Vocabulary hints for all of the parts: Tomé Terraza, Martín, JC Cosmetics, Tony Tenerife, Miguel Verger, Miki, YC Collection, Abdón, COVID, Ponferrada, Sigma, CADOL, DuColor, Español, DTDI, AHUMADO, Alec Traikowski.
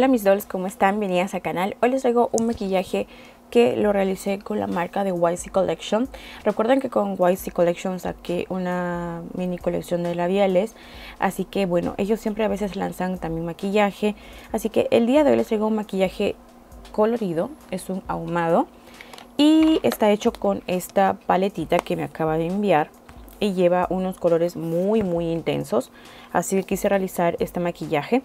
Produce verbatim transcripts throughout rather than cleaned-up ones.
Hola mis dolls, ¿cómo están? Bienvenidas al canal. Hoy les traigo un maquillaje que lo realicé con la marca de Y C Collection. Recuerden que con Y C Collection saqué una mini colección de labiales, así que bueno, ellos siempre a veces lanzan también maquillaje, así que el día de hoy les traigo un maquillaje colorido, es un ahumado y está hecho con esta paletita que me acaba de enviar y lleva unos colores muy muy intensos, así que quise realizar este maquillaje.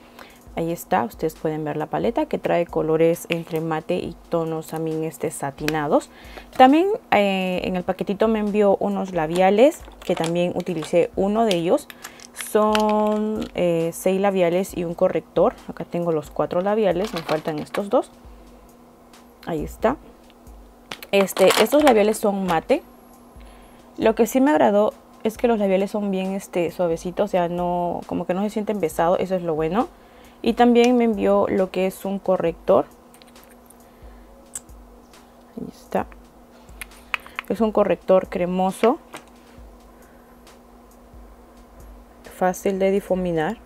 Ahí está, ustedes pueden ver la paleta que trae colores entre mate y tonos también este satinados. También eh, en el paquetito me envió unos labiales que también utilicé uno de ellos. Son eh, seis labiales y un corrector. Acá tengo los cuatro labiales, me faltan estos dos. Ahí está. Este, estos labiales son mate. Lo que sí me agradó es que los labiales son bien este, suavecitos, o sea, no, como que no se sienten pesados, eso es lo bueno. Y también me envió lo que es un corrector. Ahí está. Es un corrector cremoso, fácil de difuminar.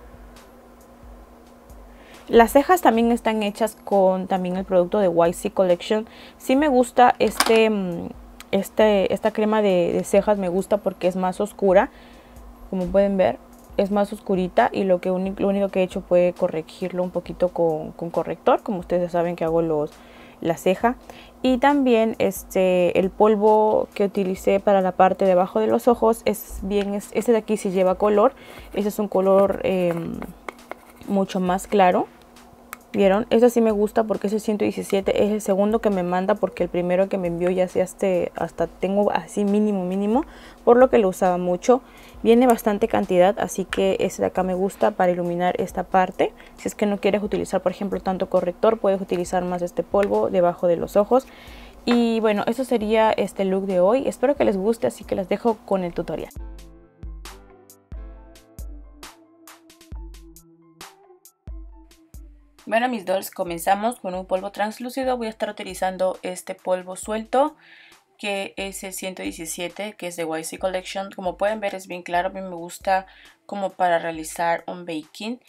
Las cejas también están hechas con también el producto de Y C Collection. Sí me gusta este, este, esta crema de, de cejas, me gusta porque es más oscura, como pueden ver. Es más oscurita y lo, que unico, lo único que he hecho fue corregirlo un poquito con, con corrector, como ustedes ya saben que hago los, la ceja. Y también este, el polvo que utilicé para la parte de abajo de los ojos es bien, es, este de aquí sí lleva color. Este es un color eh, mucho más claro. ¿Vieron? Este sí me gusta porque es el ciento diecisiete, es el segundo que me manda porque el primero que me envió ya sea este, hasta tengo así mínimo mínimo, por lo que lo usaba mucho. Viene bastante cantidad, así que este de acá me gusta para iluminar esta parte. Si es que no quieres utilizar, por ejemplo, tanto corrector, puedes utilizar más este polvo debajo de los ojos. Y bueno, eso sería este look de hoy. Espero que les guste, así que las dejo con el tutorial. Bueno mis dolls, comenzamos con un polvo translúcido. Voy a estar utilizando este polvo suelto que es el ciento diecisiete, que es de Y C Collection. Como pueden ver es bien claro, a mí me gusta como para realizar un baking.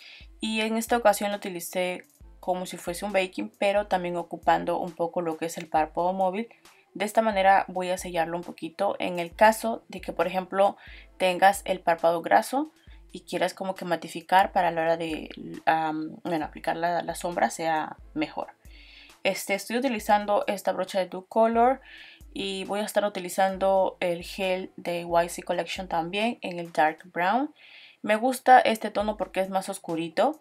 Y en esta ocasión lo utilicé como si fuese un baking, pero también ocupando un poco lo que es el párpado móvil. De esta manera voy a sellarlo un poquito. En el caso de que por ejemplo tengas el párpado graso y quieras como que matificar para la hora de um, bueno, aplicar la, la sombra sea mejor. Este, estoy utilizando esta brocha de DuColor y voy a estar utilizando el gel de Y C Collection también en el Dark Brown. Me gusta este tono porque es más oscurito.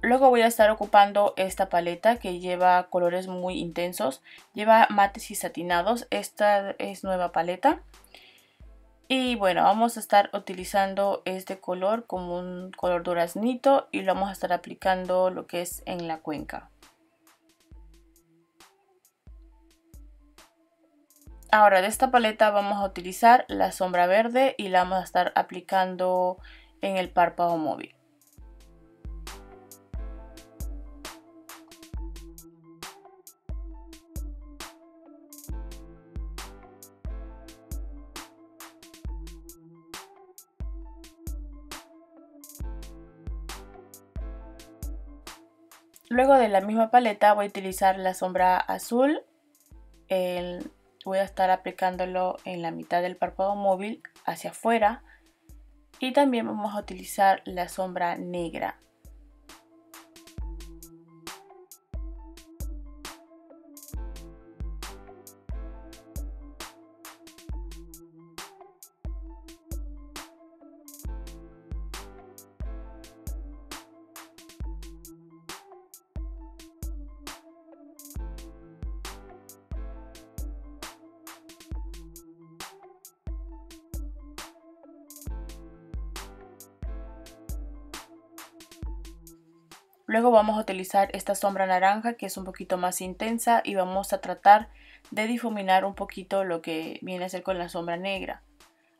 Luego voy a estar ocupando esta paleta que lleva colores muy intensos. Lleva mates y satinados. Esta es nueva paleta. Y bueno, vamos a estar utilizando este color como un color duraznito y lo vamos a estar aplicando lo que es en la cuenca. Ahora de esta paleta vamos a utilizar la sombra verde y la vamos a estar aplicando en el párpado móvil. Luego de la misma paleta voy a utilizar la sombra azul, el, voy a estar aplicándolo en la mitad del párpado móvil hacia afuera y también vamos a utilizar la sombra negra. Luego vamos a utilizar esta sombra naranja que es un poquito más intensa y vamos a tratar de difuminar un poquito lo que viene a ser con la sombra negra.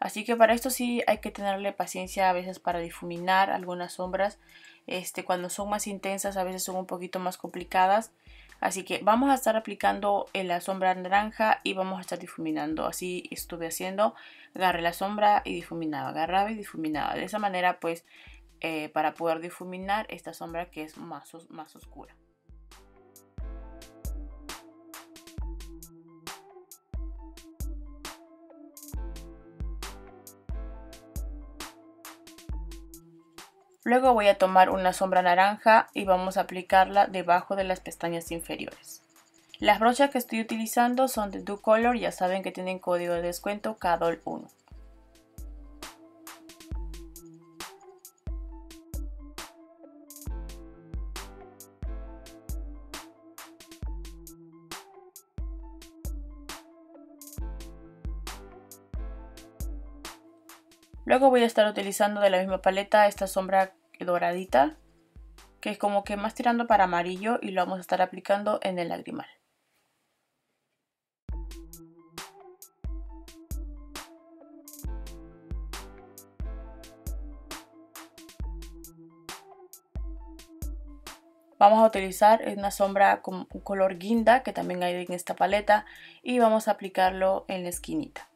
Así que para esto sí hay que tenerle paciencia a veces para difuminar algunas sombras. Este, cuando son más intensas a veces son un poquito más complicadas. Así que vamos a estar aplicando en la sombra naranja y vamos a estar difuminando. Así estuve haciendo, agarré la sombra y difuminaba, agarraba y difuminaba. De esa manera pues eh, para poder difuminar esta sombra que es más, más oscura. Luego voy a tomar una sombra naranja y vamos a aplicarla debajo de las pestañas inferiores. Las brochas que estoy utilizando son de DuColor, ya saben que tienen código de descuento CADOL uno. Luego voy a estar utilizando de la misma paleta esta sombra doradita, que es como que más tirando para amarillo, y lo vamos a estar aplicando en el lagrimal. Vamos a utilizar una sombra con color guinda, que también hay en esta paleta, y vamos a aplicarlo en la esquinita.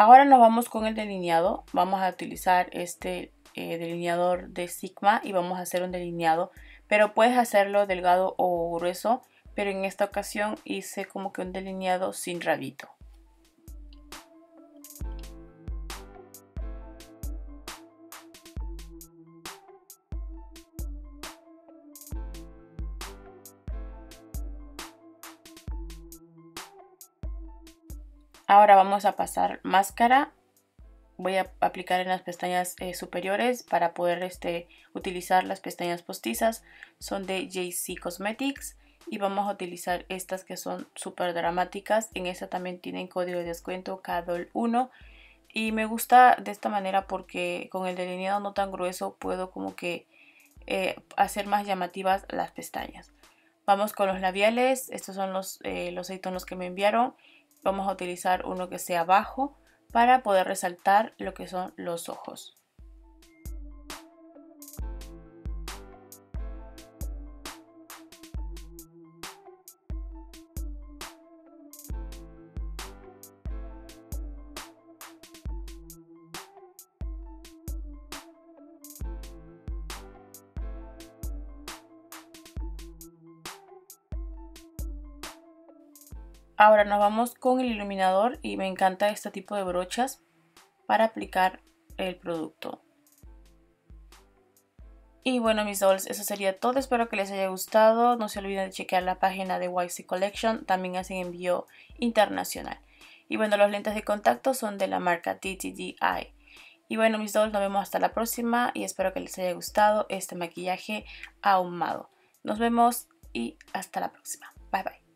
Ahora nos vamos con el delineado. Vamos a utilizar este eh, delineador de Sigma y vamos a hacer un delineado, pero puedes hacerlo delgado o grueso, pero en esta ocasión hice como que un delineado sin rabito. Ahora vamos a pasar máscara. Voy a aplicar en las pestañas eh, superiores para poder este, utilizar las pestañas postizas. Son de J C Cosmetics y vamos a utilizar estas que son súper dramáticas. En esta también tienen código de descuento CADOL uno. Y me gusta de esta manera porque con el delineado no tan grueso puedo como que eh, hacer más llamativas las pestañas. Vamos con los labiales. Estos son los, eh, los seis tonos que me enviaron. Vamos a utilizar uno que sea bajo para poder resaltar lo que son los ojos. Ahora nos vamos con el iluminador y me encanta este tipo de brochas para aplicar el producto. Y bueno, mis dolls, eso sería todo. Espero que les haya gustado. No se olviden de chequear la página de Y C Collection. También hacen envío internacional. Y bueno, los lentes de contacto son de la marca D T D I. Y bueno, mis dolls, nos vemos hasta la próxima y espero que les haya gustado este maquillaje ahumado. Nos vemos y hasta la próxima. Bye bye.